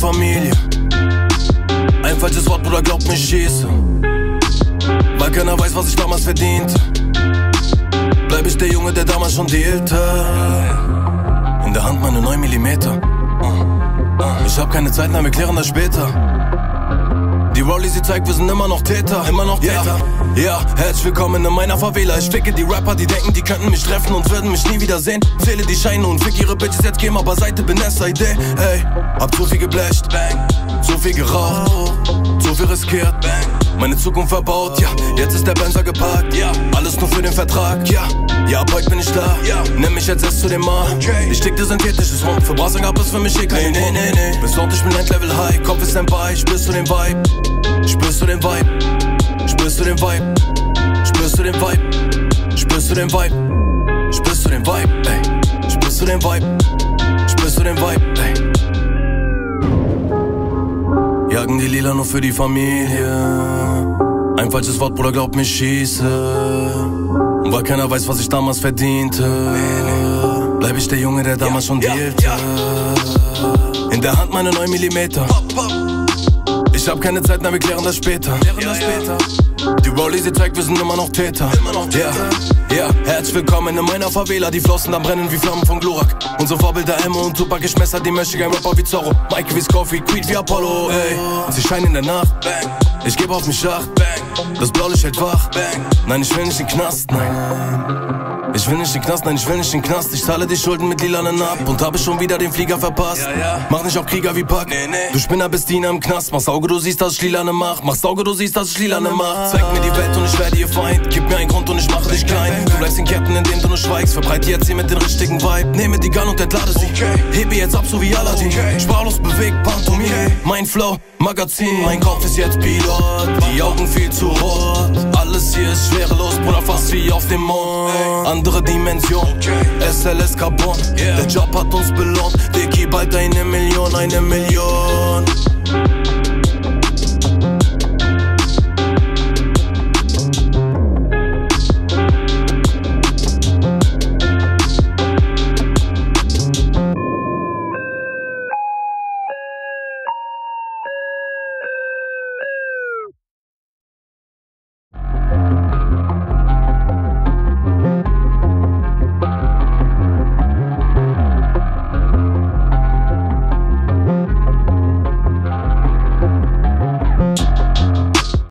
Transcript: Familie. Ein falsches Wort, Bruder, glaubt mir, ich schieße. Weil keiner weiß, was ich damals verdiente. Bleib ich der Junge, der damals schon dealte. In der Hand meine 9 mm. Ich hab keine Zeit mehr, wir klären das später. Die Rollie, sie zeigt, wir sind immer noch Täter. Immer noch Täter. Ja, herzlich willkommen in meiner Favela. Ich ficke die Rapper, die denken, die könnten mich treffen und würden mich nie wiedersehen. Zähle die Scheine und fick ihre Bitches, jetzt geh mal beiseite, bin SID. Ey, hab zu viel geblecht, bang. Zu viel geraucht, zu viel riskiert, bang. Meine Zukunft verbaut, ja, jetzt ist der Benzer geparkt, ja. Alles nur für den Vertrag, ja, ja, ab heute bin ich da, ja. Nimm mich jetzt erst zu dem Mann, okay. Ich tick dir synthetisches Rum, für Brassing ab ist für mich eh kein Rum. Nee, bis Sonntag, ich bin Endlevel high, Kopf ist standby, spürst du den Vibe? Spürst du den Vibe? Spürst du den Vibe? Spürst du den Vibe? Spürst du den Vibe? Spürst du den Vibe? Ey. Spürst du den Vibe? Spürst du den Vibe? Ey. Jagen die Lila nur für die Familie. Ein falsches Wort, Bruder, glaub mir, schieße. Und weil keiner weiß, was ich damals verdiente, bleib ich der Junge, der damals schon dealte. In der Hand meine 9 mm. Ich hab keine Zeit, na, wir klären das später. Die Rollie, sie zeigt, wir sind immer noch Täter. Ja, herzlich willkommen in meiner Favela. Die Flossen dann brennen wie Flammen von Glorak. Unsere Vorbilder Emme und Tupac, ich messer die Mösche, kein Rapper wie Zorro. Mike wie Scoffy, Creed wie Apollo, ey. Und sie scheinen in der Nacht, ich geb auf den Schacht, das Blaulicht hält wach. Nein, ich will nicht in den Knast, nein. Ich will nicht in den Knast, nein, ich will nicht in den Knast. Ich zahle die Schulden mit lilanen ab und habe schon wieder den Flieger verpasst. Mach nicht auf Krieger wie Pack, du Spinner bist Diener im Knast. Mach's Auge, du siehst, dass ich lilane mach. Mach's Auge, du siehst, dass ich lilane mach. Zeig mir die Welt und ich werde ihr Feind. Gib mir ein Grund und ich mache dich klein. Du bleibst den Captain, indem du nur schweigst. Verbreite jetzt hier mit den richtigen Vibe. Nehme die Gun und entlade sie. Hebe jetzt ab, so wie Aladdin. Sparlos bewegt, Pantomime. Mein Flow, Magazin. Mein Kopf ist jetzt Pilot. Die Augen viel zu rot. Alles hier ist schwerelos, Bruder, fast wie auf dem Mond. Andere Dimension, SLS Carbon. Der Job hat uns belohnt. Dicky, bald eine Million.